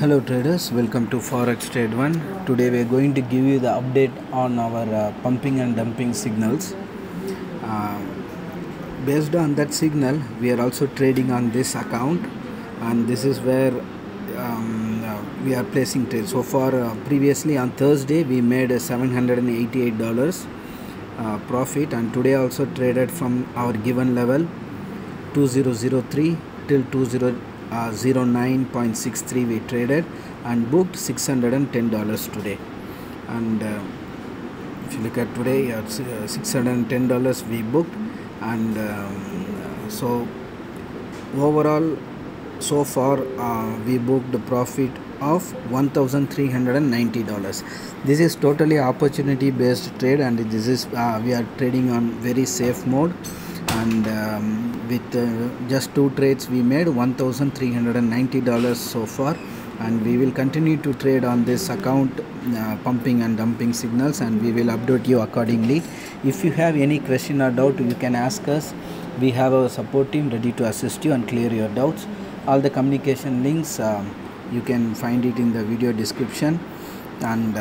Hello traders, welcome to Forex Trade1. Today we are going to give you the update on our pumping and dumping signals. Based on that signal, we are also trading on this account, and this is where we are placing trades. So far, previously on Thursday we made a $788 profit, and today also traded from our given level 2003 till 2009.63 we traded and booked $610 today. And if you look at today, $610 we booked, and so overall so far we booked a profit of $1,390. This is totally opportunity based trade, and this is we are trading on very safe mode. And with just two trades we made $1,390 so far, and we will continue to trade on this account pumping and dumping signals, and we will update you accordingly. If you have any question or doubt, you can ask us. We have our support team ready to assist you and clear your doubts. All the communication links, you can find it in the video description. And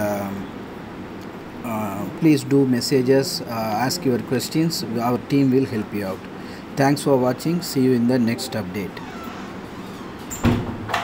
please do message us, ask your questions. Our team will help you out. Thanks for watching. See you in the next update.